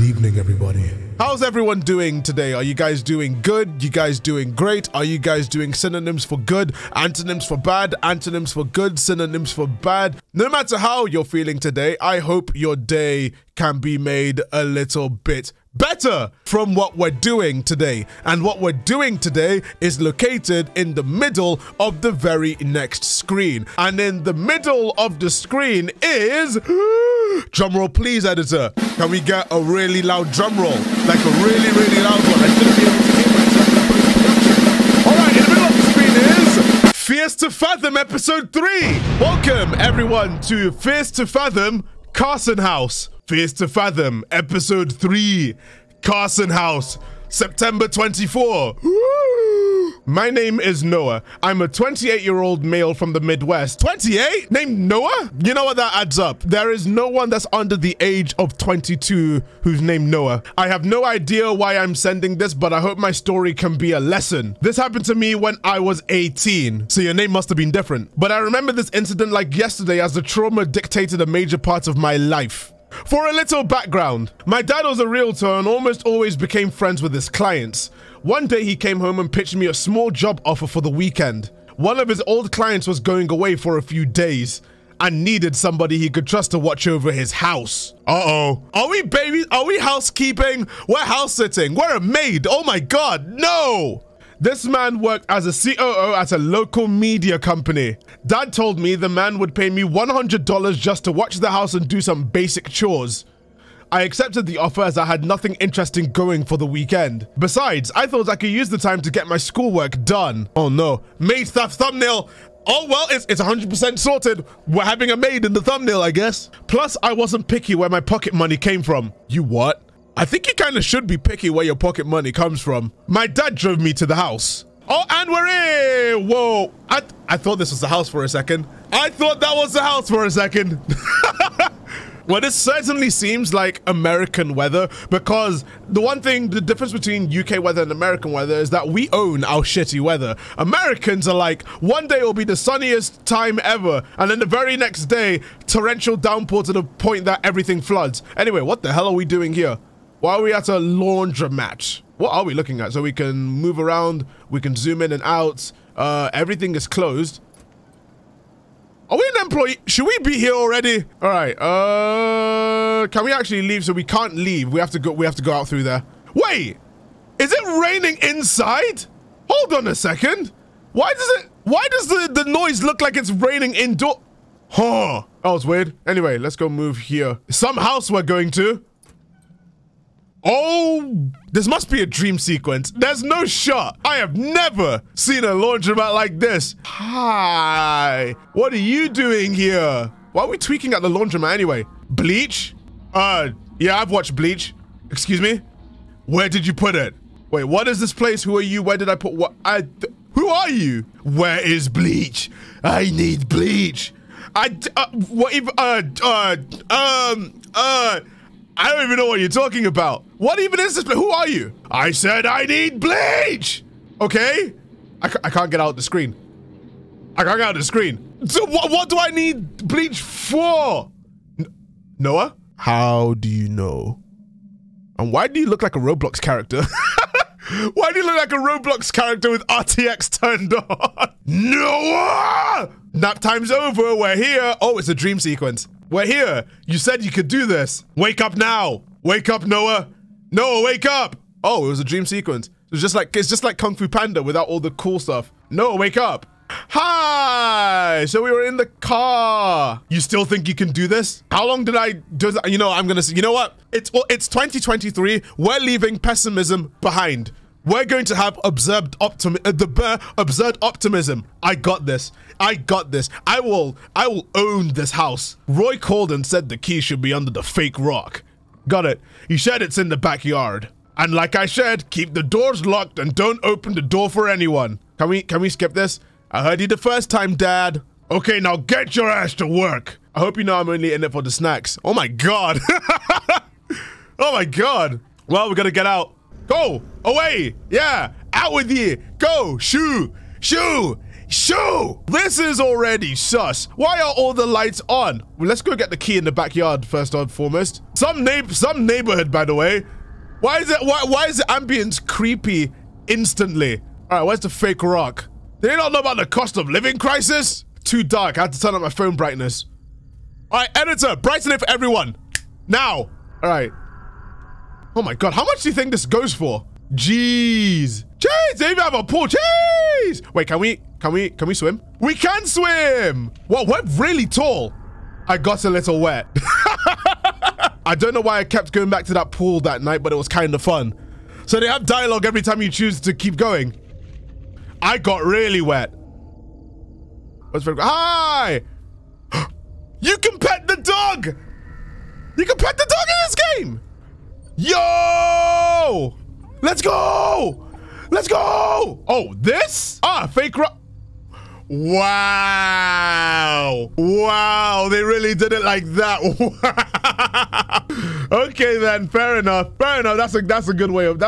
Good evening, everybody. How's everyone doing today? Are you guys doing good? You guys doing great? Are you guys doing synonyms for good, antonyms for bad, antonyms for good, synonyms for bad? No matter how you're feeling today, I hope your day can be made a little bit better from what we're doing today. And what we're doing today is located in the middle of the very next screen. And in the middle of the screen is... drumroll please, editor. Can we get a really loud drum roll? Like a really, really loud one. I shouldn't be able to hear myself. Alright, in the middle of the screen is Fears to Fathom Episode 3. Welcome everyone to Fears to Fathom Carson House. Fears to Fathom, Episode 3, Carson House, September 24. My name is Noah. I'm a 28-year-old male from the Midwest. 28? Named Noah? You know what, that adds up. There is no one that's under the age of 22 who's named Noah. I have no idea why I'm sending this, but I hope my story can be a lesson. This happened to me when I was 18, so your name must have been different. But I remember this incident like yesterday, as the trauma dictated a major part of my life. For a little background, my dad was a realtor and almost always became friends with his clients. One day he came home and pitched me a small job offer for the weekend. One of his old clients was going away for a few days and needed somebody he could trust to watch over his house. Uh-oh. Are we babies? Are we housekeeping? We're house sitting. We're a maid. Oh my God, no! This man worked as a COO at a local media company. Dad told me the man would pay me $100 just to watch the house and do some basic chores. I accepted the offer as I had nothing interesting going for the weekend. Besides, I thought I could use the time to get my schoolwork done. Oh no, maid stuff thumbnail. Oh well, it's 100% sorted. We're having a maid in the thumbnail, I guess. Plus, I wasn't picky where my pocket money came from. You what? I think you kind of should be picky where your pocket money comes from. My dad drove me to the house. Oh, and we're in! Whoa, I thought this was the house for a second. I thought that was the house for a second. Well, this certainly seems like American weather, because the one thing, the difference between UK weather and American weather is that we own our shitty weather. Americans are like, one day it'll be the sunniest time ever, and then the very next day, torrential downpour to the point that everything floods. Anyway, what the hell are we doing here? Why are we at a laundromat? What are we looking at? So we can move around, we can zoom in and out. Everything is closed. Are we an employee? Should we be here already? All right, can we actually leave? So we can't leave, we have to go out through there. Wait, is it raining inside? Hold on a second. Why does the noise look like it's raining indoor? Huh, that was weird. Anyway, let's go move here. Some house we're going to. Oh, this must be a dream sequence. There's no shot. I have never seen a laundromat like this. Hi, what are you doing here? Why are we tweaking at the laundromat anyway? Bleach? Yeah, I've watched Bleach. Excuse me? Where did you put it? Wait, what is this place? Who are you? Where did I put what? Who are you? Where is bleach? I need bleach. I don't even know what you're talking about. What even is this? Who are you? I said I need bleach! Okay? I can't get out the screen. I can't get out the screen. So what do I need bleach for? Noah? How do you know? And why do you look like a Roblox character? Why do you look like a Roblox character with RTX turned on? Noah! Nap time's over, we're here. Oh, it's a dream sequence. We're here. You said you could do this. Wake up now. Wake up, Noah. Noah, wake up. Oh, it was a dream sequence. It was it's just like Kung Fu Panda without all the cool stuff. Noah, wake up. Hi. So we were in the car. You still think you can do this? How long did I do that? You know, I'm going to say, you know what? It's 2023. We're leaving pessimism behind. We're going to have absurd optimism. I got this. I got this. I will own this house. Roy Carson said the key should be under the fake rock. Got it. He said it's in the backyard. And like I said, keep the doors locked and don't open the door for anyone. Can we skip this? I heard you the first time, Dad. Okay, now get your ass to work. I hope you know I'm only in it for the snacks. Oh my God. Oh my God. Well, we're gonna get out. Go away, yeah, out with you, go, shoo, shoo, Shoo! This is already sus. Why are all the lights on? Well, let's go get the key in the backyard first and foremost. Some neighborhood, by the way. Why is the ambience creepy instantly? All right, where's the fake rock? Do they not know about the cost of living crisis? Too dark. I had to turn up my phone brightness. All right, editor, brighten it for everyone. Now. All right. Oh my God, how much do you think this goes for? Jeez. Jeez, they even have a pool. Jeez. Wait, can we swim? We can swim. Well, we're really tall. I got a little wet. I don't know why I kept going back to that pool that night, but it was kind of fun. So they have dialogue every time you choose to keep going. I got really wet. Hi. You can pet the dog. You can pet the dog in this game. Yo! Let's go! Let's go! Oh, this? Ah, fake rock. Wow. Wow, they really did it like that. Okay then, fair enough. Fair enough. That's a good way of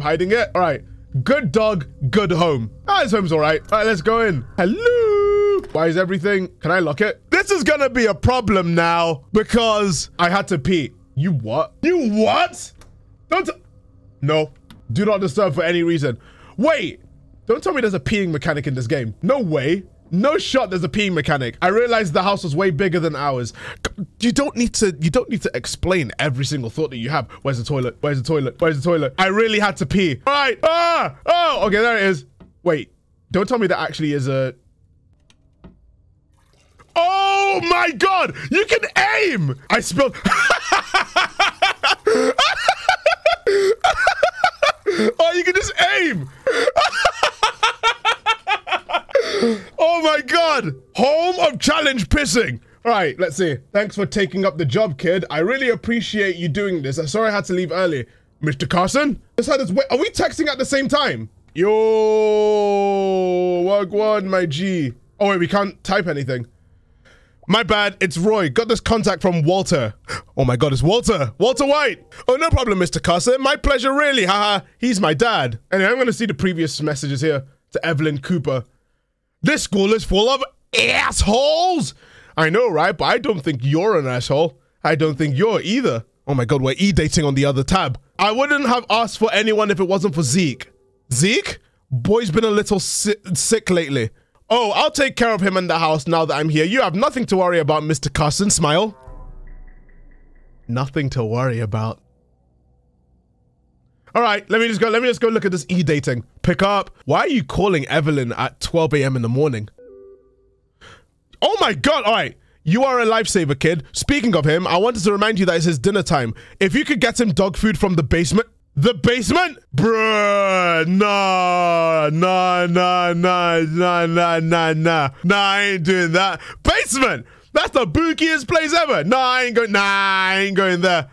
hiding it. All right. Good dog, good home. Ah, his home's all right. All right, let's go in. Hello. Why is everything? Can I lock it? This is gonna be a problem now because I had to pee. You what? You what? Don't. No. Do not disturb for any reason. Wait. Don't tell me there's a peeing mechanic in this game. No way. No shot there's a peeing mechanic. I realized the house was way bigger than ours. You don't need to explain every single thought that you have. Where's the toilet? Where's the toilet? Where's the toilet? I really had to pee. All right. Ah. Oh, okay. There it is. Wait. Don't tell me that actually is a. Oh my God. You can aim. I spilled. Oh, you can just aim. Oh my God. Home of challenge pissing. All right, let's see. Thanks for taking up the job, kid. I really appreciate you doing this. I'm sorry I had to leave early. Mr. Carson? Are we texting at the same time? Yo, wagwan, my G. Oh wait, we can't type anything. My bad, it's Roy. Got this contact from Walter. Oh my God, it's Walter. Walter White. Oh, no problem, Mr. Carson. My pleasure, really. Haha, he's my dad. Anyway, I'm going to see the previous messages here to Evelyn Cooper. This school is full of assholes. I know, right? But I don't think you're an asshole. I don't think you're either. Oh my God, we're e-dating on the other tab. I wouldn't have asked for anyone if it wasn't for Zeke. Zeke? Boy's been a little sick lately. Oh, I'll take care of him in the house now that I'm here. You have nothing to worry about, Mr. Carson. Smile. Nothing to worry about. All right, let me just go look at this e-dating. Pick up. Why are you calling Evelyn at 12 a.m. in the morning? Oh my God, all right. You are a lifesaver, kid. Speaking of him, I wanted to remind you that it's his dinner time. If you could get him dog food from the basement. The basement? Bruh, nah, I ain't doing that. Basement? That's the bookiest place ever. Nah, I ain't going there.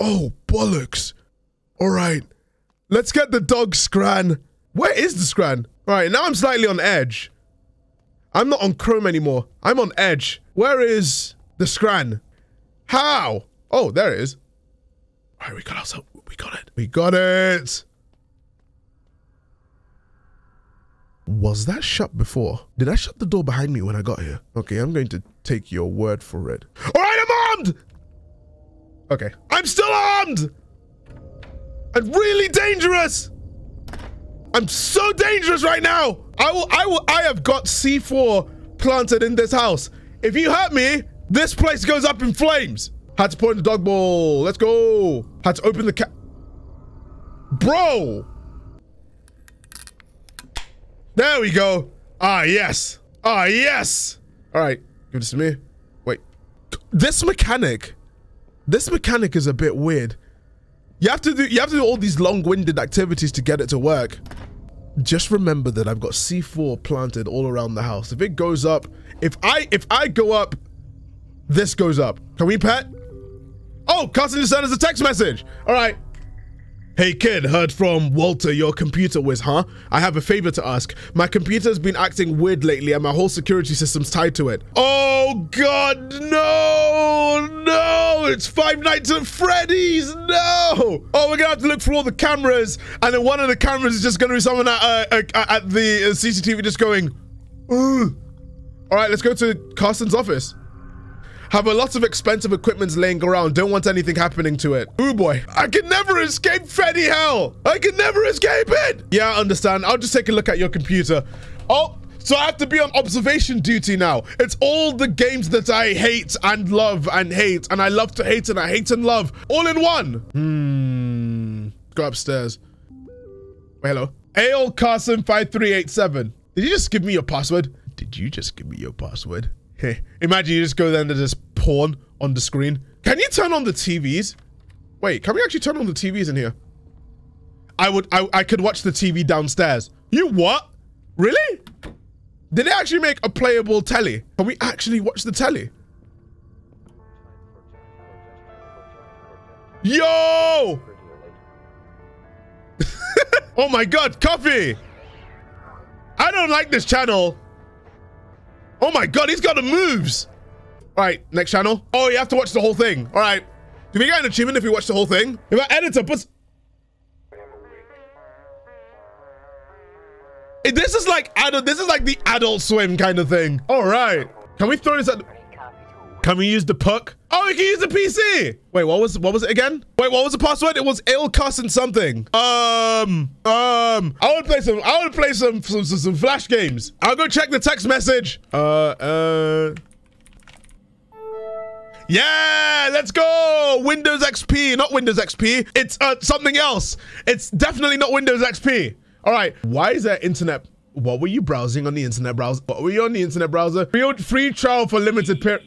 Oh, bollocks. All right, let's get the dog Scran. Where is the Scran? All right, now I'm slightly on edge. I'm not on Chrome anymore. I'm on edge. Where is the Scran? How? Oh, there it is. All right, we got ourselves. We got it. We got it. Was that shut before? Did I shut the door behind me when I got here? Okay, I'm going to take your word for it. All right, I'm armed. Okay, I'm still armed. I'm really dangerous. I'm so dangerous right now. I have got C4 planted in this house. If you hurt me, this place goes up in flames. Had to put in the dog bowl. Let's go. Had to open the cat. Bro. There we go. Ah, yes. Ah, yes. All right. Give this to me. Wait. This mechanic is a bit weird. You have to do all these long-winded activities to get it to work. Just remember that I've got C4 planted all around the house. If it goes up, if I go up, this goes up. Can we pet? Oh, Carson just sent us a text message. All right. Hey kid, heard from Walter, your computer whiz, huh? I have a favor to ask. My computer's been acting weird lately and my whole security system's tied to it. Oh God, no, it's Five Nights at Freddy's, no! Oh, we're gonna have to look for all the cameras, and then one of the cameras is just gonna be someone at the CCTV just going, ugh. All right, let's go to Carson's office. Have a lot of expensive equipment laying around. Don't want anything happening to it. Ooh boy. I can never escape Freddy hell. I can never escape it. Yeah, I understand. I'll just take a look at your computer. Oh, so I have to be on observation duty now. It's all the games that I hate and love and hate, and I love to hate and I hate and love, all in one. Go upstairs. Wait, hello. AL Carson 5387. Did you just give me your password? Did you just give me your password? Hey, imagine you just go there and there's just porn on the screen. Can you turn on the TVs? Wait, can we actually turn on the TVs in here? I could watch the TV downstairs. You what? Really? Did they actually make a playable telly? Can we actually watch the telly? Yo! Oh my God, Coffee! I don't like this channel. Oh my God, he's got the moves. All right, next channel. Oh, you have to watch the whole thing. All right. Do we get an achievement if we watch the whole thing? If our editor puts... This is like the Adult Swim kind of thing. All right. Can we throw this at... Can we use the puck? Oh, we can use the PC. Wait, what was it again? Wait, what was the password? It was ill cussing something. I would play some flash games. I'll go check the text message. Yeah, let's go. Windows XP, not Windows XP. It's something else. It's definitely not Windows XP. All right. Why is there internet? What were you browsing on the internet browser? What were you on the internet browser? Free trial for limited period.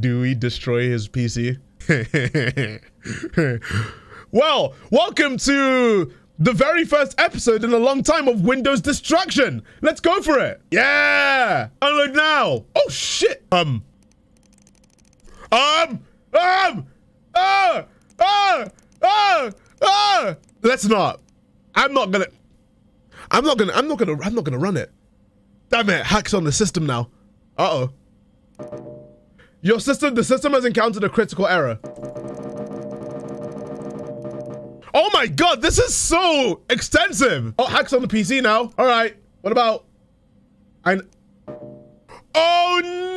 Do we destroy his PC? Well, welcome to the very first episode in a long time of Windows Destruction. Let's go for it. Yeah. Unload now. Oh shit. Let's not. I'm not gonna run it. Damn it. Hacks on the system now. Uh-oh. Your system, the system has encountered a critical error. Oh my God, this is so extensive. Oh, hacks on the PC now. All right, what about? Oh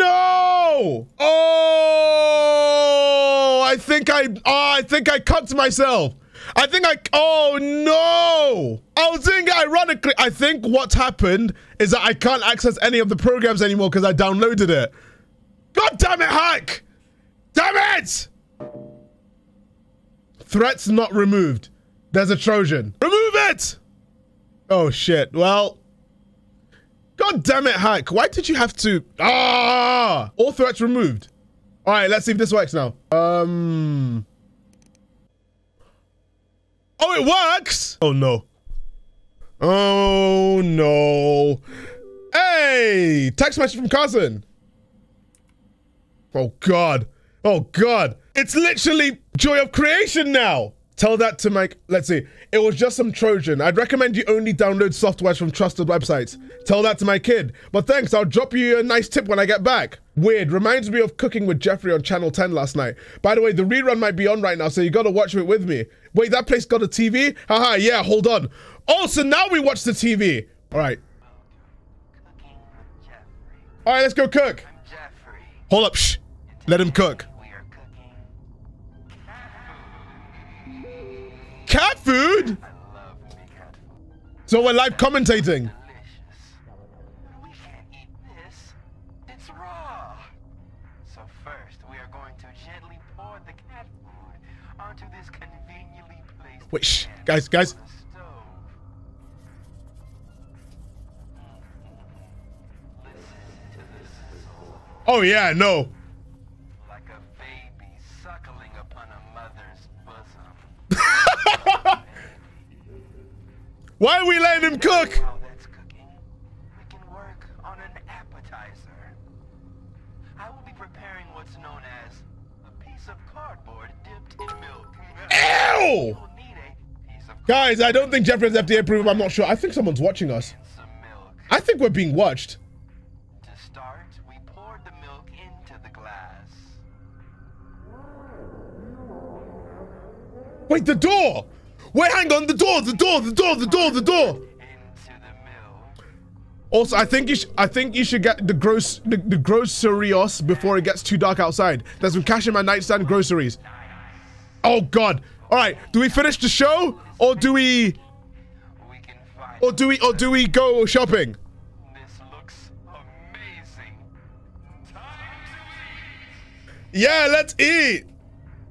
no! Oh, I think I cut myself. Oh no! I was doing it ironically. I think what's happened is that I can't access any of the programs anymore because I downloaded it. God damn it, hack! Damn it! Threats not removed. There's a Trojan. Remove it! Oh shit, well. God damn it, hack. Why did you have to? Ah! All threats removed. All right, let's see if this works now. Oh, it works! Oh no. Oh no. Hey, text message from Carson. Oh God, oh God. It's literally joy of creation now. Tell that to Mike, let's see. It was just some Trojan. I'd recommend you only download softwares from trusted websites. Tell that to my kid. But thanks, I'll drop you a nice tip when I get back. Weird, reminds me of Cooking with Jeffrey on Channel 10 last night. By the way, the rerun might be on right now, so you gotta watch it with me. Wait, that place got a TV? Haha, yeah, hold on. Oh, so now we watch the TV. All right. All right, let's go cook. Hold up, shh. Let him cook. Cat food? So we're live commentating. We can't eat this. It's raw. So first, we are going to gently pour the cat food onto this conveniently placed. Wait, shh. Guys. Oh yeah, no. Why are we letting him cook? While that's cooking, we can work on an appetizer. I will be preparing what's known as a piece of cardboard dipped in milk. Ew! You'll need a Guys, I don't think Jeffrey's FDA approved. I'm not sure. I think someone's watching us. I think we're being watched. To start, we poured the milk into the glass. Wait, the door! Wait, hang on, the door! Also, I think you should get the groceries before it gets too dark outside. There's some cash in my nightstand, groceries. Oh God! All right, do we finish the show or do we go shopping? This looks amazing. Yeah, let's eat.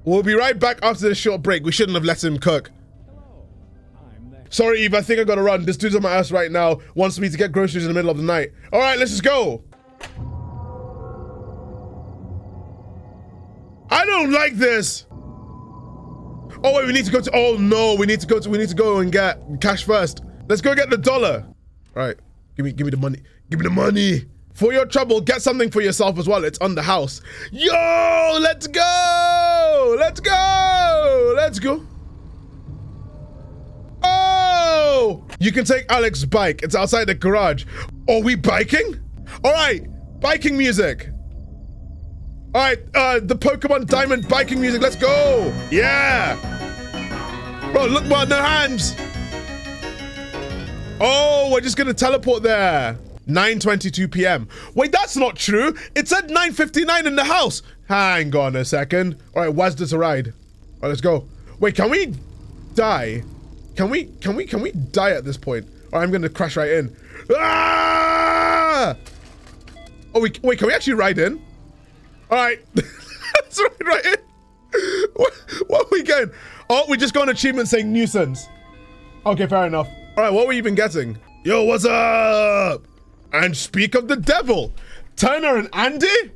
We'll be right back after this short break. We shouldn't have let him cook. Sorry, Eve, I think I gotta run. This dude's on my ass right now. Wants me to get groceries in the middle of the night. All right, let's just go. I don't like this. Oh wait, we need to go to, oh no, we need to go and get cash first. Let's go get the dollar. All right, give me the money. Give me the money. For your trouble, get something for yourself as well. It's on the house. Yo, let's go. Let's go. Let's go. You can take Alex's bike. It's outside the garage. Are we biking? All right, biking music. All right, the Pokemon Diamond biking music. Let's go. Yeah. Bro, look, man, no hands. Oh, we're just gonna teleport there. 9:22 p.m. Wait, that's not true. It said 9:59 in the house. Hang on a second. All right, Wazda's a ride. All right, let's go. Wait, can we die? Can we die at this point? Or I'm gonna crash right in. Ah! Oh, wait, can we actually ride in? All right, let's ride right in. What are we getting? Oh, we just got an achievement saying nuisance. Okay, fair enough. All right, what are we even getting? Yo, what's up? And speak of the devil, Turner and Andy,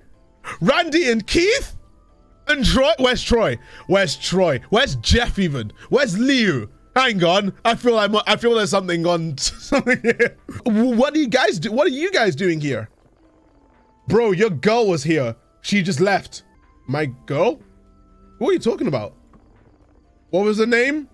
Randy and Keith, and Troy. Where's Troy? Where's Troy? Where's Jeff even? Where's Leo? Hang on, I feel there's something on. Something here. What are you guys doing here, bro? Your girl was here. She just left. My girl? Who are you talking about? What was the name?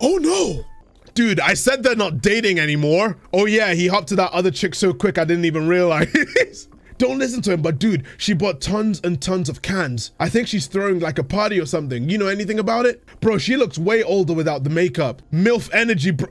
Oh no, dude! I said they're not dating anymore. Oh yeah, he hopped to that other chick so quick I didn't even realize. Don't listen to him, but dude, she bought tons and tons of cans. I think she's throwing like a party or something. You know anything about it? Bro, she looks way older without the makeup. MILF energy, bro.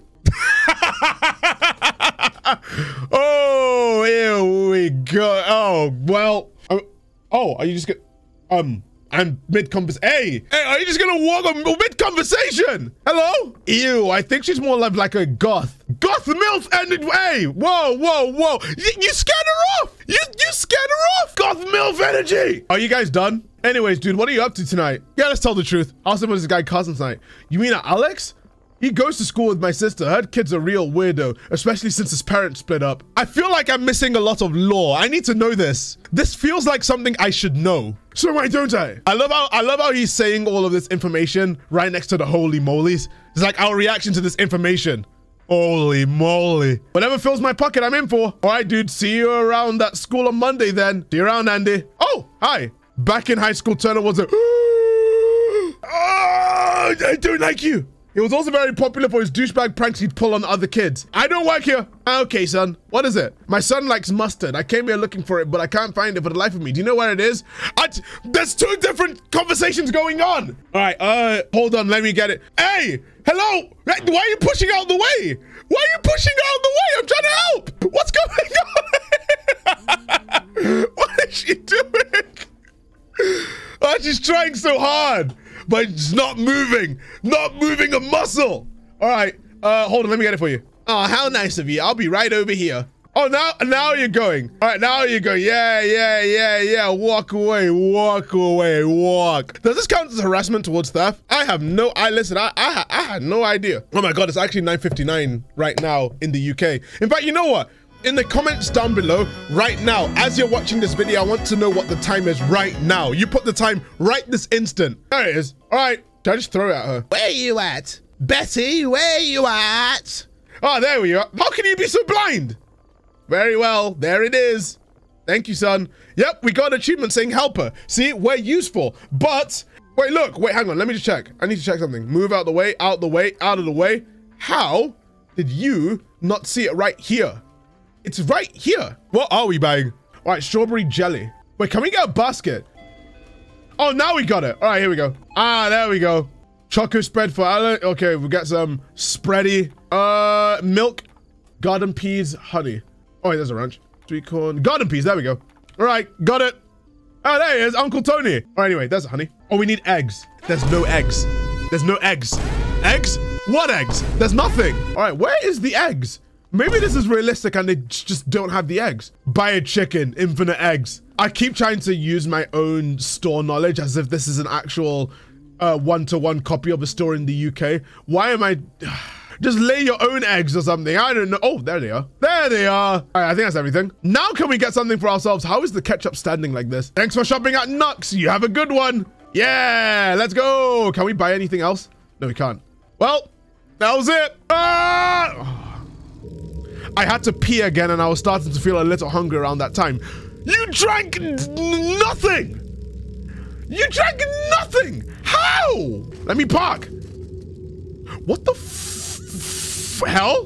Oh, here we go. Oh, well. Oh, are you just gonna, I'm mid-conversation. Hey, are you just gonna walk on mid-conversation? Hello? Ew, I think she's more like a goth. Goth MILF energy, hey, whoa. You scared her off. You scared her off. Goth MILF energy. Are you guys done? Anyways, dude, what are you up to tonight? Yeah, let's tell the truth. I was with this guy Carson tonight. You mean Alex? He goes to school with my sister. Her kid's a real weirdo, especially since his parents split up. I feel like I'm missing a lot of lore. I need to know this. This feels like something I should know. So why don't I? I love how he's saying all of this information right next to the holy molies. It's like our reaction to this information. Holy moly. Whatever fills my pocket, I'm in for. All right, dude, see you around that school on Monday then. See you around, Andy. Oh, hi. Back in high school, Turner was a... Oh, I don't like you. He was also very popular for his douchebag pranks he'd pull on other kids. I don't work here. Okay, son. What is it? My son likes mustard. I came here looking for it, but I can't find it for the life of me. Do you know where it is? There's two different conversations going on. All right, hold on. Let me get it. Hey, hello. Why are you pushing out the way? Why are you pushing out the way? I'm trying to help. What's going on? What is she doing? Oh, she's trying so hard. But it's not moving a muscle. All right, hold on, let me get it for you. Oh, how nice of you. I'll be right over here. Oh, now you're going. All right, now you're going. Yeah. Walk away. Does this count as harassment towards theft? I have no, I had no idea. Oh my God, it's actually 9:59 right now in the UK. In fact, you know what? In the comments down below right now, as you're watching this video, I want to know what the time is right now. You put the time right this instant. There it is. All right, did I just throw it at her? Where you at? Betty, where you at? Oh, there we are. How can you be so blind? Very well, there it is. Thank you, son. Yep, we got an achievement saying helper. See, we're useful, but Wait, look. Wait, hang on. Let me just check. I need to check something. Move out the way, out the way, out of the way. How did you not see it right here? It's right here. What are we buying? All right, strawberry jelly. Wait, can we get a basket? Oh, now we got it. All right, here we go. Ah, there we go. Choco spread for Alan. Okay, we'll get some spready. Milk, garden peas, honey. Oh, wait, there's a ranch. Sweet corn, garden peas, there we go. All right, got it. Oh, there he is, Uncle Tony. All right, anyway, there's honey. Oh, we need eggs. There's no eggs. There's no eggs. Eggs? What eggs? There's nothing. All right, where is the eggs? Maybe this is realistic and they just don't have the eggs. Buy a chicken, infinite eggs. I keep trying to use my own store knowledge as if this is an actual one-to-one copy of a store in the UK. Why am I... Just lay your own eggs or something. I don't know. Oh, there they are. There they are. All right, I think that's everything. Now can we get something for ourselves? How is the ketchup standing like this? Thanks for shopping at Nux. You have a good one. Yeah, let's go. Can we buy anything else? No, we can't. Well, that was it. Ah! I had to pee again and I was starting to feel a little hungry around that time. You drank nothing. You drank nothing. How? Let me park. What the hell?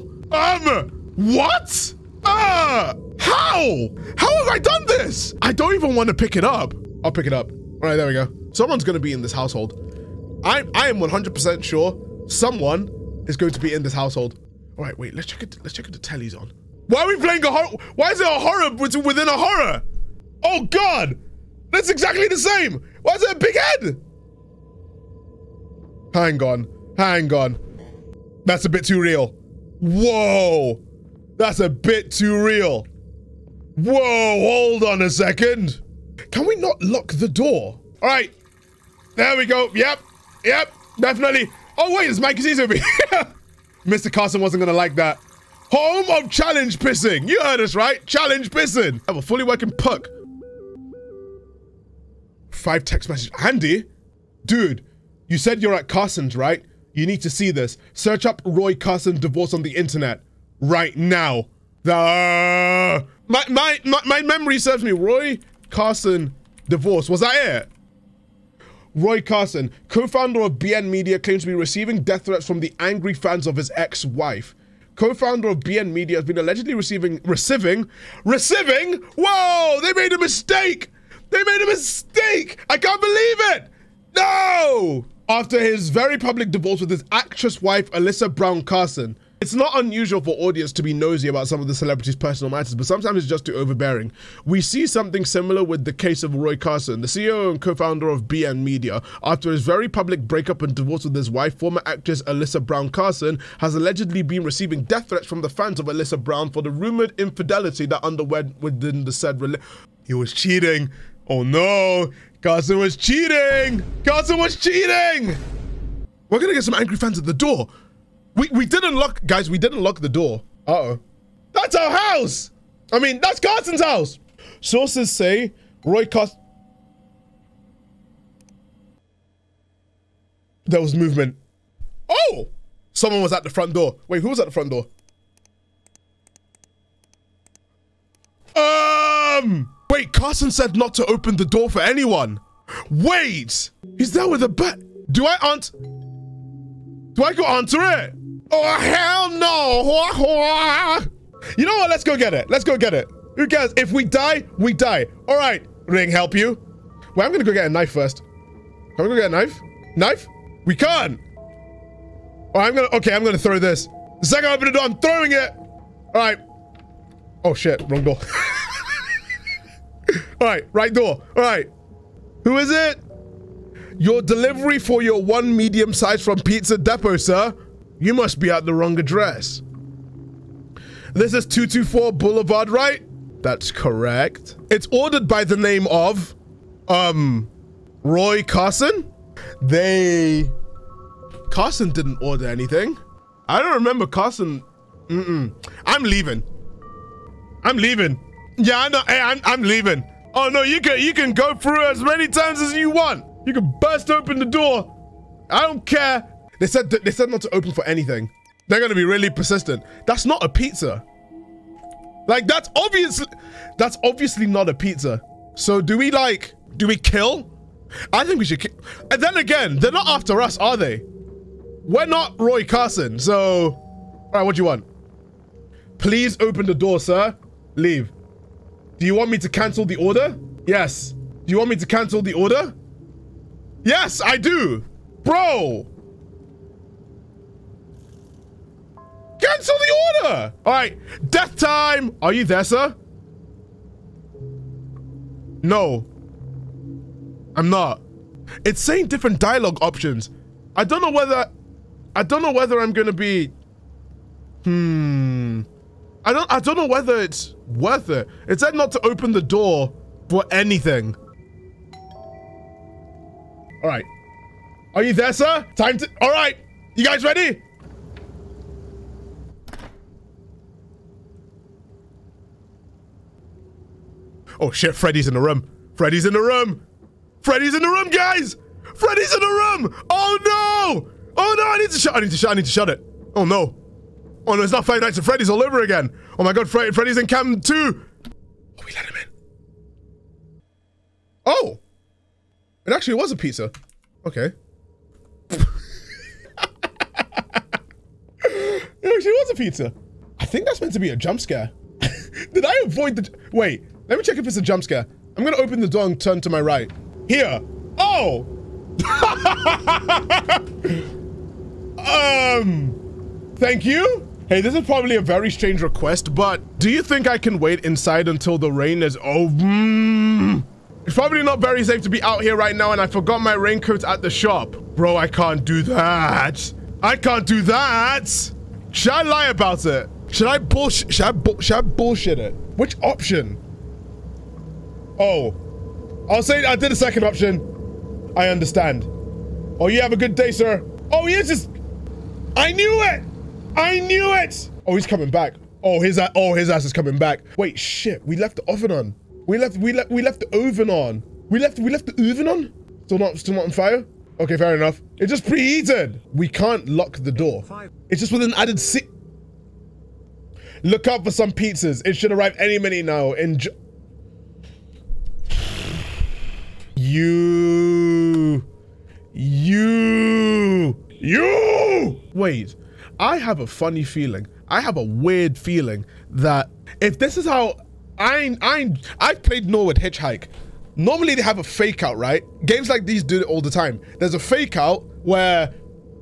What? How? How have I done this? I don't even want to pick it up. I'll pick it up. All right, there we go. Someone's going to be in this household. I am 100% sure someone is going to be in this household. All right, wait, let's check if the telly's on. Why are we playing a horror? Why is it a horror within a horror? Oh God, that's exactly the same. Why is it a big head? Hang on, hang on. That's a bit too real. Whoa, that's a bit too real. Whoa, hold on a second. Can we not lock the door? All right, there we go. Yep, yep, definitely. Oh wait, there's magazines over here. Mr. Carson wasn't gonna like that. Home of challenge pissing. You heard us right, challenge pissing. I have a fully working puck. 5 text messages. Andy, dude, you said you're at Carson's, right? You need to see this. Search up Roy Carson divorce on the internet right now. My memory serves me. Roy Carson divorce. Was that it? Roy Carson, co-founder of BN Media, claims to be receiving death threats from the angry fans of his ex-wife. Co-founder of BN Media has been allegedly receiving? Whoa, they made a mistake. They made a mistake. I can't believe it. No. After his very public divorce with his actress wife, Alyssa Brown Carson. It's not unusual for audience to be nosy about some of the celebrities' personal matters, but sometimes it's just too overbearing. We see something similar with the case of Roy Carson, the CEO and co-founder of BN Media. After his very public breakup and divorce with his wife, former actress Alyssa Brown Carson has allegedly been receiving death threats from the fans of Alyssa Brown for the rumored infidelity that underwent within the said relationship. He was cheating. Oh no, Carson was cheating! Carson was cheating! We're gonna get some angry fans at the door. We didn't lock, guys, we didn't lock the door. Uh-oh. That's our house! I mean, that's Carson's house! Sources say Roy Carson... There was movement. Oh! Someone was at the front door. Wait, who was at the front door? Wait, Carson said not to open the door for anyone. Wait, he's there with a bat. Do I go answer it? Oh, hell no. You know what? Let's go get it. Let's go get it. Who cares? If we die, we die. All right, Ring, help you. Well, I'm going to go get a knife first. Can we go get a knife? Knife? We can't. Oh, I'm going to throw this. The second I open the door, I'm throwing it. All right. Oh shit, wrong door. All right, right door. All right. Who is it? Your delivery for your one medium size from Pizza Depot, sir. You must be at the wrong address. This is 224 Boulevard, right? That's correct. It's ordered by the name of, Roy Carson. Carson didn't order anything. I don't remember Carson. I'm leaving. I'm leaving. Yeah, I know. Hey, I'm leaving. Oh no, you can go through as many times as you want. You can burst open the door. I don't care. They said not to open for anything. They're gonna be really persistent. That's not a pizza. Like that's obviously not a pizza. So do we kill? I think we should. And then again, they're not after us, are they? We're not Roy Carson, so. All right, what do you want? Please open the door, sir. Leave. Do you want me to cancel the order? Yes. Do you want me to cancel the order? Yes, I do. Bro. Cancel the order. All right. Death time. Are you there, sir? No. I'm not. It's saying different dialogue options. I don't know whether I'm going to be. I don't know whether it's worth it. It said not to open the door for anything. All right. Are you there, sir? Time to. All right. You guys ready? Oh shit, Freddy's in the room. Freddy's in the room. Freddy's in the room, guys. Freddy's in the room. Oh no. Oh no, I need to shut it. Oh no. Oh no, it's not Five Nights at Freddy's all over again. Oh my god, Freddy's in cam 2. Oh, we let him in. Oh. It actually was a pizza. Okay. It actually was a pizza. I think that's meant to be a jump scare. Did I avoid the... Wait, let me check if it's a jump scare. I'm going to open the door and turn to my right. Here. Oh. Thank you. Hey, this is probably a very strange request, but do you think I can wait inside until the rain is over? It's probably not very safe to be out here right now, and I forgot my raincoat at the shop. Bro, I can't do that. I can't do that. Should I lie about it? Should I bullshit it? Which option? Oh, I'll say I did the second option. I understand. Oh, you have a good day, sir. Oh, he is just... I knew it. I knew it. Oh, he's coming back. Oh, his ass is coming back. Wait, shit. We left the oven on. We left the oven on. We left the oven on. Still not on fire. Okay, fair enough. It just preheated. We can't lock the door. It's just with an added si. Look out for some pizzas. It should arrive any minute now. And you. Wait. I have a funny feeling. I have a weird feeling that if this is how I've played Norwood Hitchhike. Normally they have a fake out, right? Games like these do it all the time. There's a fake out where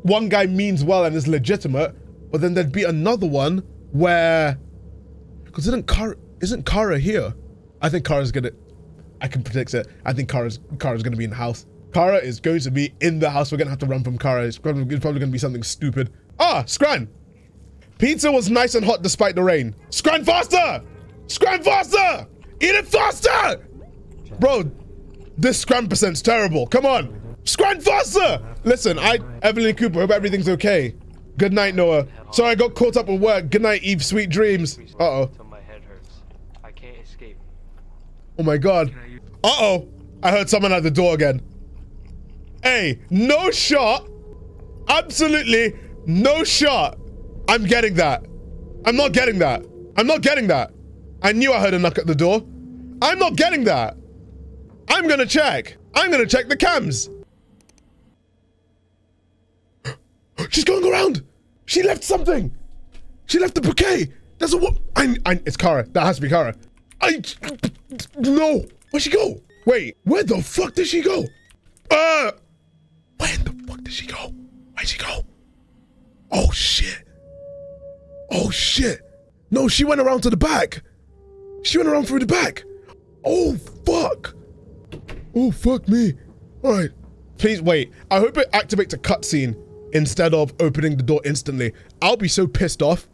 one guy means well and is legitimate, but then there'd be another one where, because isn't Kara here? I think Kara's gonna. I can predict it. I think Kara's gonna be in the house. Kara is going to be in the house. We're gonna have to run from Kara. It's probably gonna be something stupid. Ah, Scran. Pizza was nice and hot despite the rain. Scran faster! Scran faster! Eat it faster! Bro, this Scran percent's terrible. Come on. Scran faster! Listen, Evelyn Cooper, hope everything's okay. Good night, Noah. Sorry, I got caught up with work. Good night, Eve. Sweet dreams. Uh-oh. Oh my god. Uh-oh. I heard someone at the door again. Hey, no shot. Absolutely. No shot. I'm getting that. I'm not getting that. I'm not getting that. I knew I heard a knock at the door. I'm not getting that. I'm gonna check. I'm gonna check the cams. She's going around. She left something. She left the bouquet. There's a what? It's Kara. That has to be Kara. No. Where'd she go? Wait. Where the fuck did she go? Where the fuck did she go? Where'd she go? Oh shit. Oh shit. No, she went around to the back. She went around through the back. Oh fuck. Oh fuck me. All right. Please wait. I hope it activates a cutscene instead of opening the door instantly. I'll be so pissed off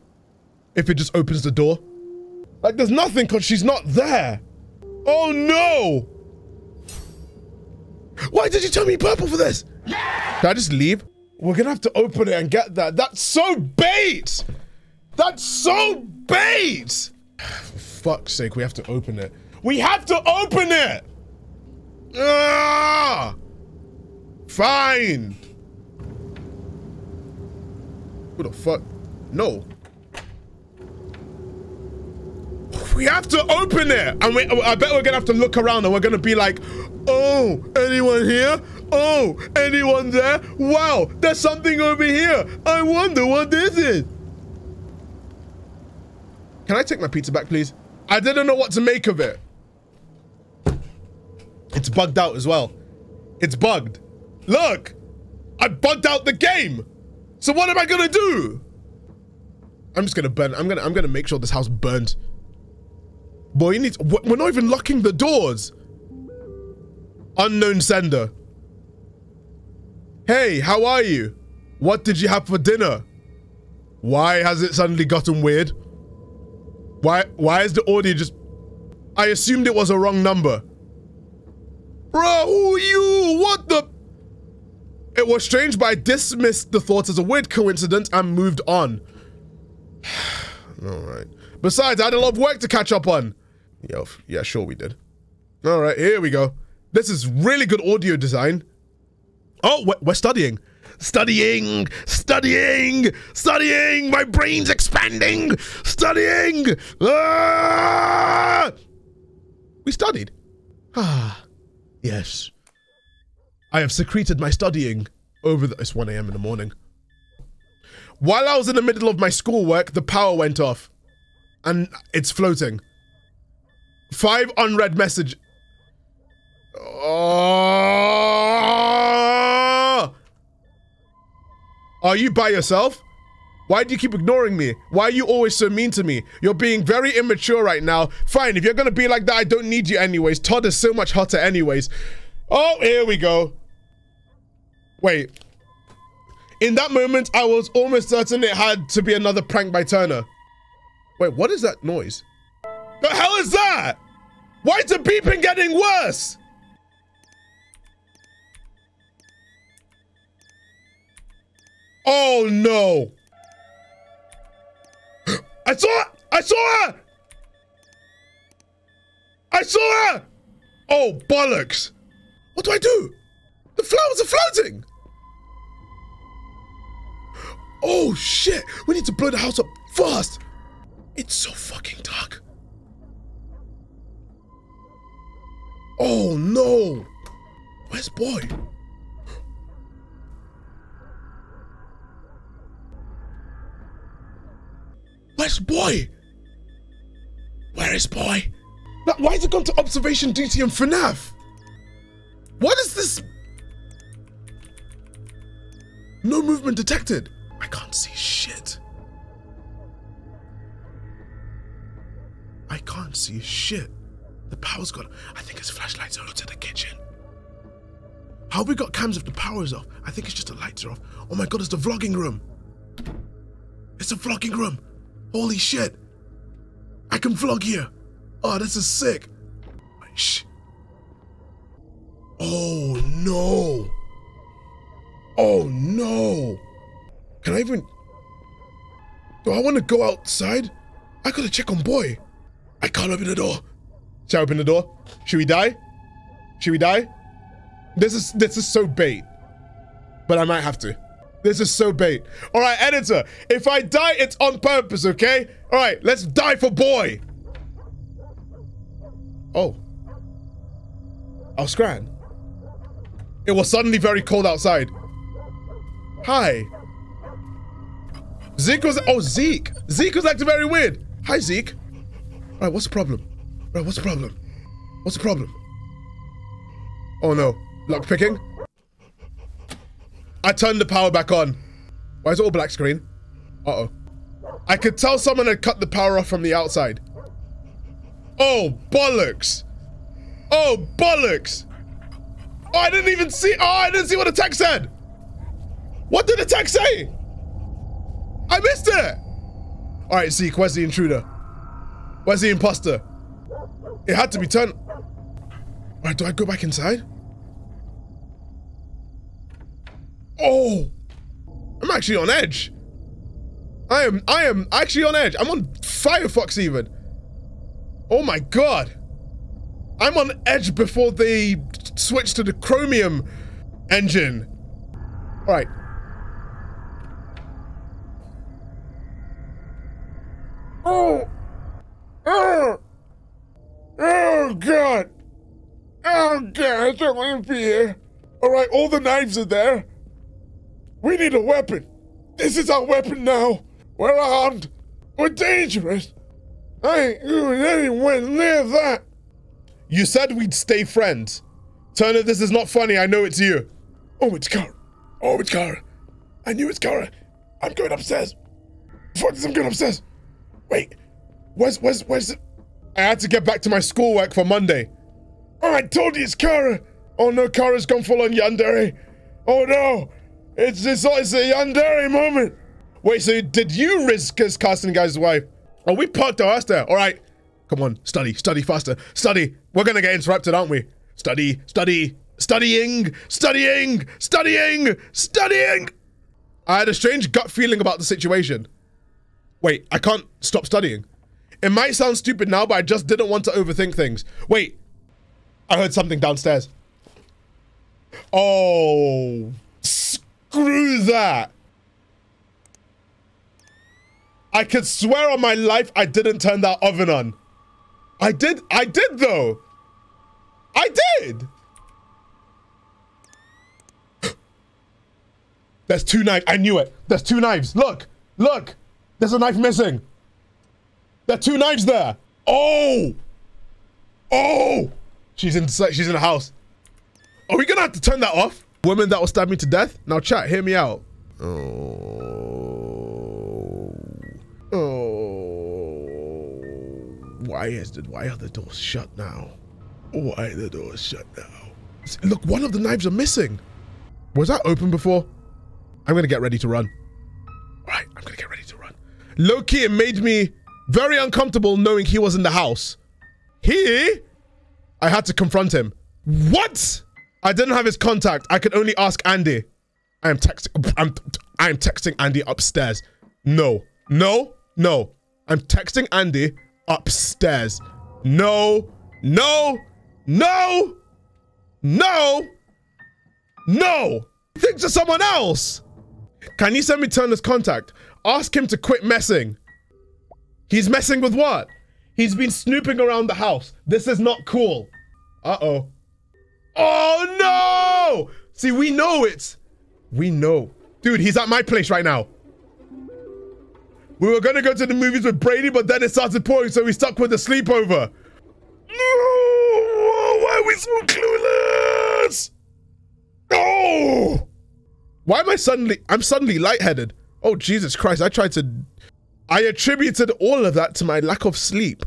if it just opens the door. Like there's nothing because she's not there. Oh no. Why did you turn me purple for this? Yeah! Can I just leave? We're gonna have to open it and get that. That's so bait! That's so bait! For fuck's sake, we have to open it. We have to open it! Ugh! Fine. Who the fuck? No. we have to open it. And I bet we're going to have to look around and we're going to be like, oh, anyone here? Oh, anyone there? Wow, there's something over here. I wonder what this is. Can I take my pizza back, please? I didn't know what to make of it. It's bugged out as well. It's bugged. Look, I bugged out the game. So what am I going to do? I'm just going to burn. I'm going to make sure this house burns. Boy, we're not even locking the doors. Unknown sender. Hey, how are you? What did you have for dinner? Why has it suddenly gotten weird? Why is the audio just... I assumed it was a wrong number. Bro, who are you? What the... It was strange, but I dismissed the thought as a weird coincidence and moved on. All right. Besides, I had a lot of work to catch up on. Yeah, sure we did. All right, here we go. This is really good audio design. Oh, we're studying. Studying. My brain's expanding. Studying. Ah! We studied. Ah, yes. I have secreted my studying over the... It's 1 a.m. in the morning. While I was in the middle of my schoolwork, the power went off. And it's floating. 5 unread messages. Oh. Are you by yourself? Why do you keep ignoring me? Why are you always so mean to me? You're being very immature right now. Fine, if you're gonna be like that, I don't need you anyways. Todd is so much hotter anyways. Oh, here we go. Wait. In that moment, I was almost certain it had to be another prank by Turner. Wait, what is that noise? The hell is that? Why is the beeping getting worse? Oh no. I saw her! Oh, bollocks. What do? The flowers are floating. Oh shit, we need to blow the house up fast. It's so fucking dark. Oh no. Where's boy? Where's boy? Where is boy? Why has it gone to observation duty and FNAF? What is this? No movement detected. I can't see shit. The power's gone. I think it's flashlights over to the kitchen. How have we got cams if the power's off? I think it's just the lights are off. Oh my god, it's the vlogging room. Holy shit. I can vlog here. Oh, this is sick. Shh. Oh no. Can I even... Do I want to go outside? I gotta check on boy. I can't open the door. Should I open the door? Should we die? This is so bait. But I might have to. This is so bait. All right, editor. If I die, it's on purpose, okay? All right, let's die for boy. Oh. I'll scran. It was suddenly very cold outside. Hi. Zeke. Zeke was acting very weird. Hi, Zeke. All right, what's the problem? Oh no, lock picking. I turned the power back on. Why is it all black screen? Uh-oh. I could tell someone had cut the power off from the outside. Oh, bollocks. Oh, I didn't even see. Oh, I didn't see what the text said. What did the text say? I missed it. All right, Zeke, where's the intruder? Where's the imposter? It had to be turned. All right, do I go back inside? Oh, I'm actually on edge. I am actually on edge. I'm on Firefox even. Oh my God. I'm on edge before they switch to the Chromium engine. All right. Oh. care. I don't want to be here. All right, all the knives are there. We need a weapon. This is our weapon now. We're armed. We're dangerous. I ain't going anywhere near that. You said we'd stay friends. Turner, this is not funny. I know it's you. Oh, it's Kara. Oh, it's Kara. I knew it's Kara. I'm going upstairs. Fuck this, I'm going upstairs. Wait, where's it? I had to get back to my schoolwork for Monday. Oh, I told you it's Kara. Oh no, Kara's gone full on yandere. Oh no, it's a yandere moment. Wait, so did you risk Carson guy's wife? Oh, we parked our ass there. All right, come on, study faster. Study, we're gonna get interrupted, aren't we? Studying. I had a strange gut feeling about the situation. Wait, I can't stop studying. It might sound stupid now, but I just didn't want to overthink things. Wait, I heard something downstairs. Oh, screw that. I could swear on my life I didn't turn that oven on. I did though. I did. There's two knives. I knew it. There's two knives. Look. There's a knife missing. There are two knives there. Oh. She's in the house. Are we gonna have to turn that off? Woman that will stab me to death? Now chat, hear me out. Oh. Why are the doors shut now? Why are the doors shut now? Look, one of the knives are missing. Was that open before? I'm gonna get ready to run. Alright, I'm gonna get ready to run. Low-key, it made me very uncomfortable knowing he was in the house. I had to confront him. What? I didn't have his contact. I could only ask Andy. I am texting Andy upstairs. No. I'm texting Andy upstairs. No. Think to someone else. Can you send me Turner's contact? Ask him to quit messing. He's messing with what? He's been snooping around the house. This is not cool. Uh-oh. Oh no! See, we know it. We know. Dude, he's at my place right now. We were gonna go to the movies with Brady, but then it started pouring, so we stuck with the sleepover. No! Why are we so clueless? No! Why am I suddenly lightheaded? Oh, Jesus Christ, I attributed all of that to my lack of sleep.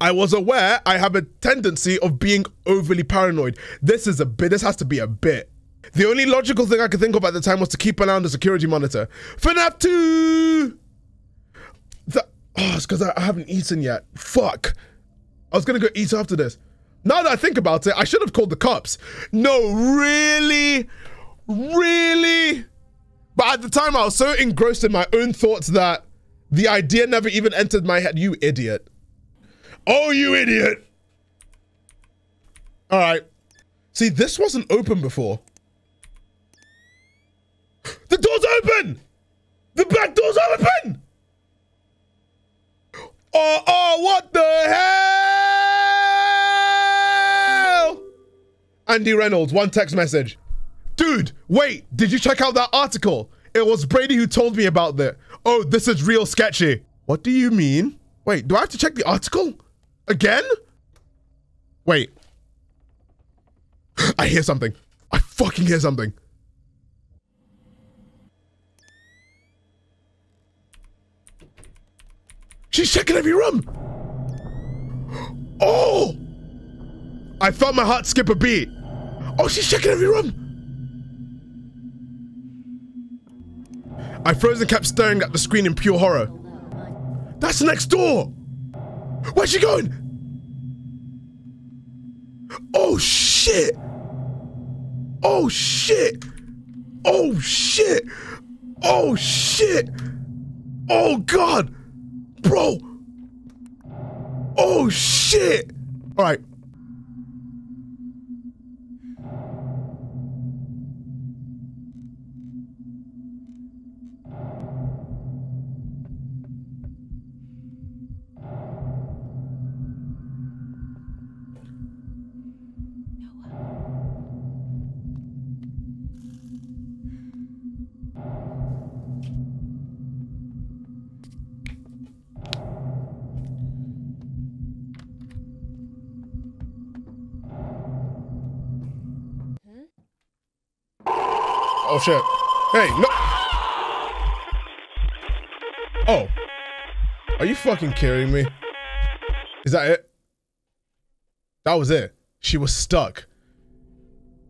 I was aware I have a tendency of being overly paranoid. This has to be a bit. The only logical thing I could think of at the time was to keep an eye on the security monitor. FNAF 2! It's because I haven't eaten yet. Fuck. I was gonna go eat after this. Now that I think about it, I should have called the cops. No, really? Really? But at the time, I was so engrossed in my own thoughts that the idea never even entered my head. You idiot. Oh, you idiot. All right. See, this wasn't open before. The door's open. The back door's open. Oh, what the hell? Andy Reynolds, one text message. Dude, wait, did you check out that article? It was Brady who told me about that. Oh, this is real sketchy. What do you mean? Wait, do I have to check the article? Again? Wait. I hear something. I fucking hear something. She's checking every room. Oh! I felt my heart skip a beat. Oh, she's checking every room. I froze and kept staring at the screen in pure horror. That's next door! Where's she going? Oh shit! Oh shit! Oh shit! Oh shit! Oh god! Bro! Oh shit! Alright. Oh, shit. Hey, no. Oh. Are you fucking kidding me? Is that it? That was it. She was stuck.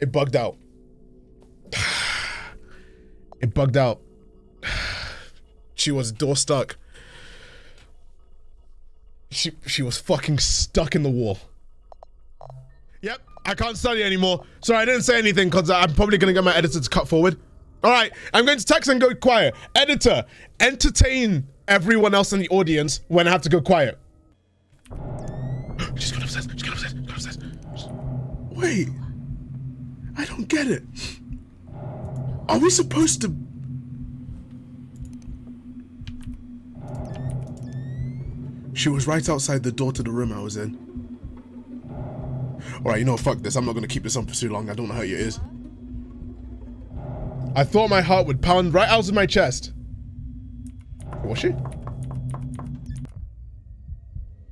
It bugged out. It bugged out. She was door stuck. She was fucking stuck in the wall. Yep, I can't study anymore. Sorry, I didn't say anything because I'm probably going to get my editor to cut forward. All right, I'm going to text and go quiet. Editor, entertain everyone else in the audience when I have to go quiet. She's going upstairs, she's going upstairs, she's going upstairs. Wait, I don't get it. Are we supposed to... She was right outside the door to the room I was in. Alright, you know, fuck this. I'm not gonna keep this on for too long. I don't know how it is. I thought my heart would pound right out of my chest. Was she?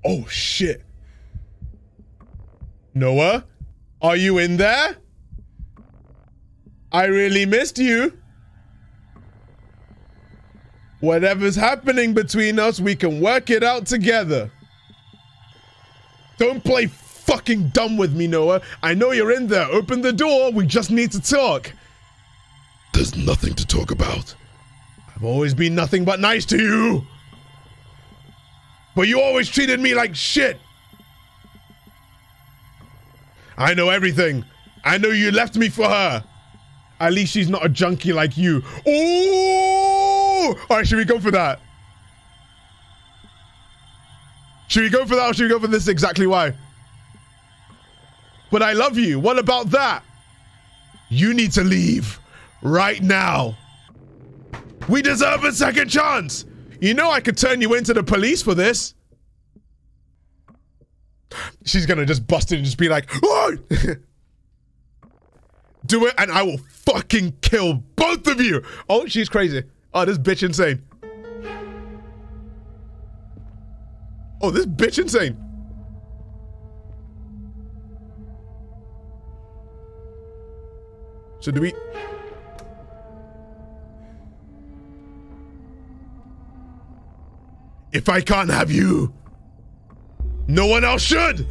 Oh, shit. Noah? Are you in there? I really missed you. Whatever's happening between us, we can work it out together. Don't play fucking dumb with me, Noah. I know you're in there. Open the door. We just need to talk. There's nothing to talk about. I've always been nothing but nice to you. But you always treated me like shit. I know everything. I know you left me for her. At least she's not a junkie like you. Ooh! Alright, should we go for that? Should we go for that or should we go for this? Exactly why? But I love you. What about that? You need to leave right now. We deserve a second chance. You know I could turn you into the police for this. She's gonna just bust it and just be like, oh! Do it and I will fucking kill both of you. Oh, she's crazy. Oh, this bitch insane. Oh, this bitch insane. So do we... If I can't have you, no one else should.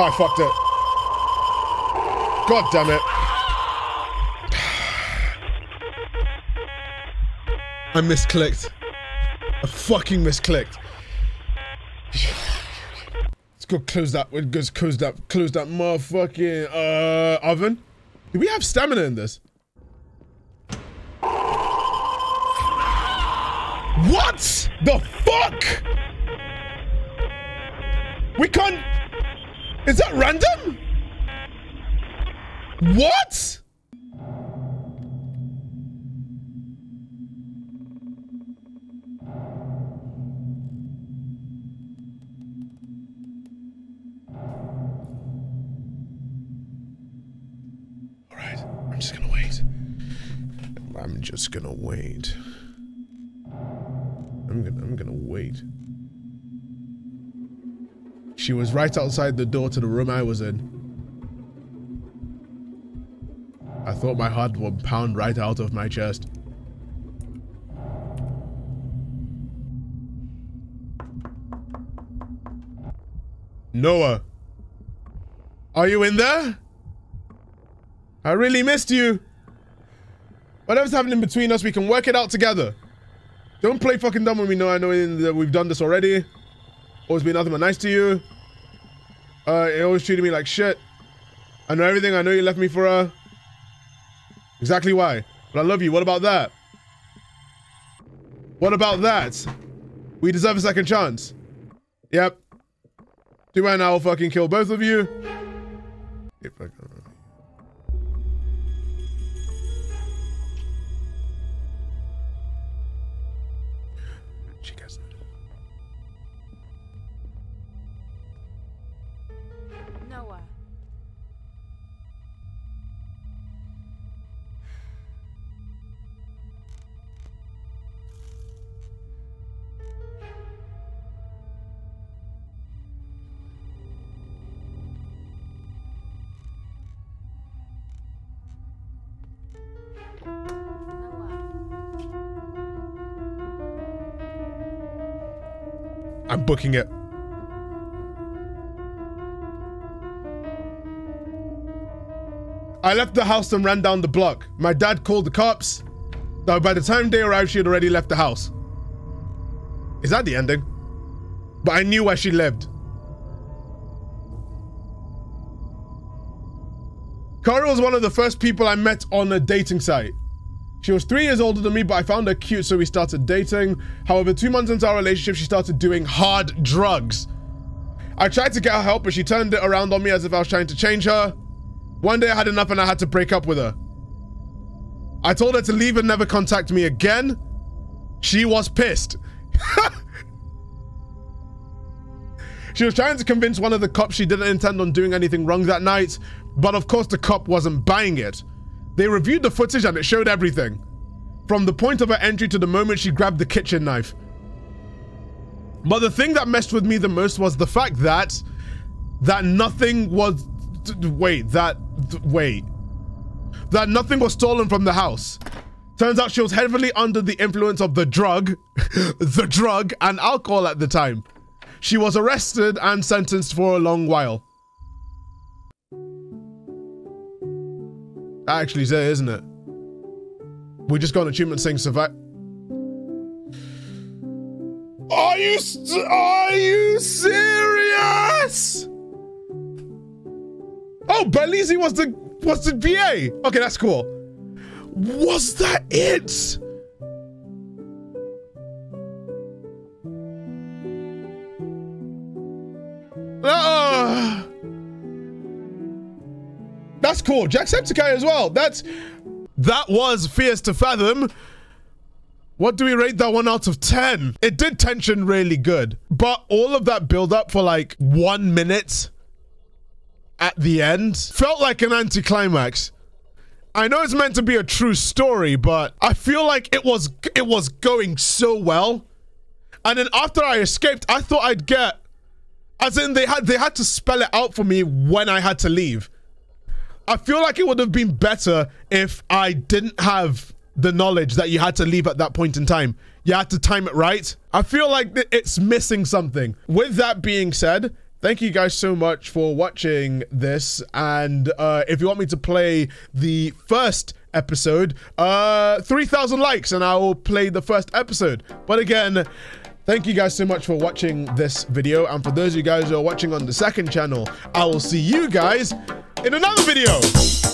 Oh, I fucked it. God damn it. I misclicked. I fucking misclicked. Let's go close that. We'll just close that motherfucking oven. Do we have stamina in this? What the fuck? We can't. Is that random? What? All right, I'm just gonna wait. I'm just gonna wait. I'm gonna wait. She was right outside the door to the room I was in. I thought my heart would pound right out of my chest. Noah, are you in there? I really missed you. Whatever's happening between us, we can work it out together. Don't play fucking dumb with me, Noah. I know that we've done this already. Always been nothing but nice to you. It always treated me like shit. I know everything. I know you left me for her. Exactly why. But I love you. What about that? What about that? We deserve a second chance. Yep. Do I now fucking kill both of you? If I can. Noah. I'm booking it. I left the house and ran down the block. My dad called the cops. Though by the time they arrived, she had already left the house. Is that the ending? But I knew where she lived. Cara was one of the first people I met on a dating site. She was 3 years older than me, but I found her cute, so we started dating. However, 2 months into our relationship, she started doing hard drugs. I tried to get her help, but she turned it around on me as if I was trying to change her. One day I had enough and I had to break up with her. I told her to leave and never contact me again. She was pissed. She was trying to convince one of the cops she didn't intend on doing anything wrong that night, but of course the cop wasn't buying it. They reviewed the footage and it showed everything. From the point of her entry to the moment she grabbed the kitchen knife. But the thing that messed with me the most was the fact that... That nothing was stolen from the house. Turns out she was heavily under the influence of the drug, and alcohol at the time. She was arrested and sentenced for a long while. That actually is there, isn't it? We just got an achievement saying survive. Are you serious? Oh, Belize was the VA. Okay, that's cool. Was that it? That's cool. Jacksepticeye as well. That was Fears to Fathom. What do we rate that one out of 10? It did tension really good, but all of that build up for like 1 minute at the end felt like an anticlimax. I know it's meant to be a true story, but I feel like it was going so well. And then after I escaped, I thought I'd get, as in they had to spell it out for me when I had to leave. I feel like it would have been better if I didn't have the knowledge that you had to leave at that point in time. You had to time it right. I feel like it's missing something. With that being said, thank you guys so much for watching this. And if you want me to play the first episode, 3,000 likes and I will play the first episode. But again, thank you guys so much for watching this video. And for those of you guys who are watching on the second channel, I will see you guys in another video.